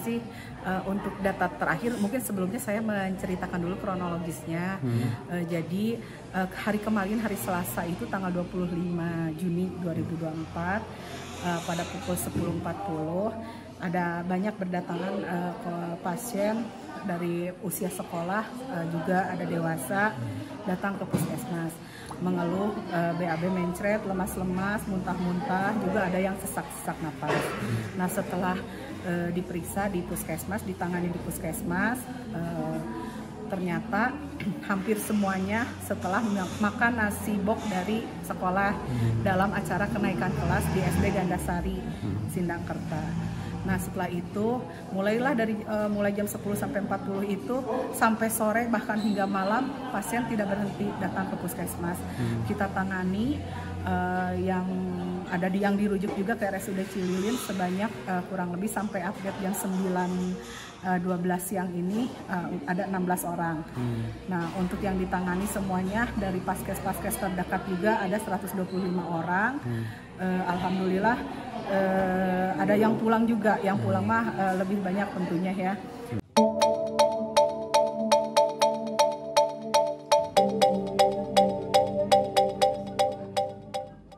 kasih untuk data terakhir. Mungkin sebelumnya saya menceritakan dulu kronologisnya. Jadi hari kemarin, hari Selasa itu tanggal 25 Juni 2024 pada pukul 10.40 ada banyak berdatangan pasien dari usia sekolah, juga ada dewasa datang ke puskesmas mengeluh BAB mencret, lemas-lemas, muntah-muntah, juga ada yang sesak-sesak napas. Nah, setelah diperiksa di puskesmas, ditangani di puskesmas, ternyata hampir semuanya setelah makan nasi bok dari sekolah dalam acara kenaikan kelas di SD Gandasari Sindangkerta. Nah, setelah itu mulailah dari mulai jam 10 sampai 40 itu sampai sore bahkan hingga malam pasien tidak berhenti datang ke puskesmas. Kita tangani yang ada yang dirujuk juga ke RSUD Cililin sebanyak kurang lebih sampai update jam 9.12 siang ini ada 16 orang. Nah, untuk yang ditangani semuanya dari paskes-paskes terdekat juga ada 125 orang. Alhamdulillah ada yang pulang juga, yang pulang mah lebih banyak tentunya ya.